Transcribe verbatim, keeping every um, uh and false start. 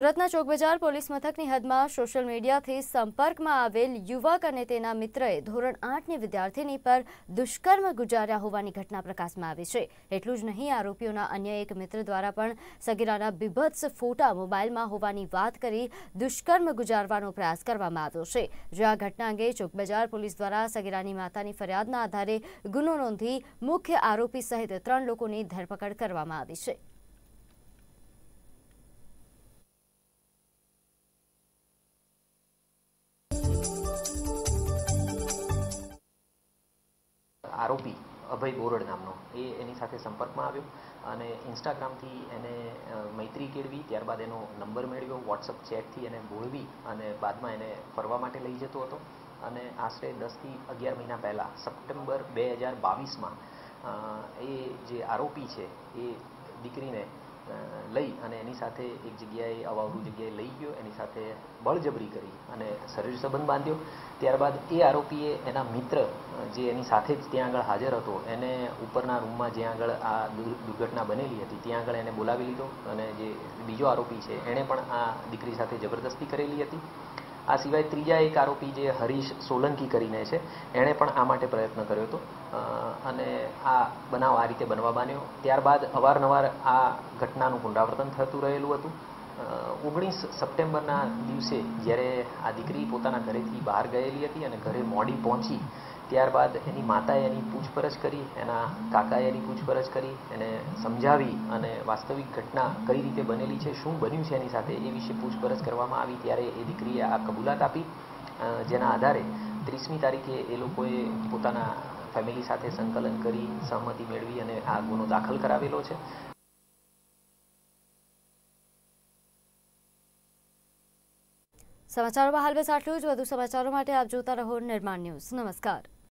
સુરતના ચોકબજાર પોલીસ મથકની હદમાં સોશિયલ મીડિયાથી સંપર્કમાં આવેલ યુવક અને તેના મિત્રએ ધોરણ આઠની વિદ્યાર્થીની પર દુષ્કર્મ ગુજાર્યા હોવાની ઘટના પ્રકાશમાં આવી છે. એટલું જ નહીં, આરોપીઓના અન્ય એક મિત્ર દ્વારા પણ સગીરાના બીભત્સ ફોટા મોબાઈલમાં હોવાની વાત કરી દુષ્કર્મ ગુજારવાનો પ્રયાસ કરવામાં આવ્યો છે. જે આ ઘટના અંગે ચોકબજાર પોલીસ દ્વારા સગીરાની માતાની ફરિયાદના આધારે ગુનો નોંધી મુખ્ય આરોપી સહિત ત્રણ લોકોની ધરપકડ કરવામાં આવી છે. आरोपी अभय गोरड नामनो ए एनी साथे संपर्कमां आव्यो अने इंस्टाग्रामथी एने मैत्री केळवी, त्यारबाद एनो नंबर मेळव्यो, व्हाट्सएप चेटथी एने बोलवी अने बादमां एने फरवा माटे लई जतो हतो अने आश्रे दस थी अगियार महीना पहला सप्टेम्बर बे हज़ार बावीस मां ए जे आरोपी छे ए दीकरीने लई अने एनी साथे एक जग्याए अवावरू जग्याए लई गयो, एनी साथे बळजबरी करी अने शरीर संबंध बांध्यो। त्यारबाद ए आरोपीए एना मित्र जे एनी साथे ज त्यां आगळ हाजर हतो एने उपरना रूममां ज्यां आगळ आ दुर्घटना बनेली हती त्यां आगळ एने बोलावी लीधो अने जे बीजो आरोपी छे एणे पण आ दीकरी साथे जबरदस्ती करेली हती। आ सिवाय त्रीजा एक आरोपी जे हरीश सोलंकी करीने छे एणे पण आ माटे प्रयत्न कर्यो हतो अने आ बनाव आ रीते बनवा बन्यो। त्यारबाद अवारनवार आ घटनानुं पुनरावर्तन थतुं रहेलुं हतुं। ओगणीस सप्टेम्बरना दिवसे ज्यारे आ दीकरी पोताना घरेथी बहार गयेली हती अने घरे मोडी पहोंची, त्यारबाद एनी माताए एनी पूछपरछ करी, एना काकाए एनी पूछपरछ करी, एने समजावी अने वास्तविक घटना कई रीते बनेली छे, शुं बन्युं छे एनी साथे ए विषे पूछपरछ करवामां आवी त्यारे ए दीकरीए आ कबूलात आपी, जेना आधारे ત્રીસમી तारीखे ए लोकोए पोताना फेमिली साथे संकलन करी सहमति मेळवी अने आ गुनो दाखल करावेलो छे। समाचारों में हाल बस आटलू। जो વધુ સમાચારો માટે આપ જોતા રહો નિર્માણ ન્યૂઝ. નમસ્કાર.